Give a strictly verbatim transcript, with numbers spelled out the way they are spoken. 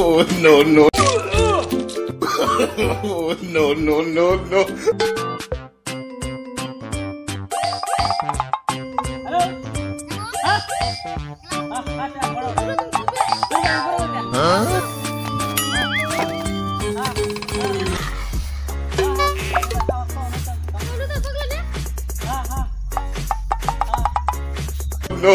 Oh, no, no. Oh, no, no, no, no. Hello?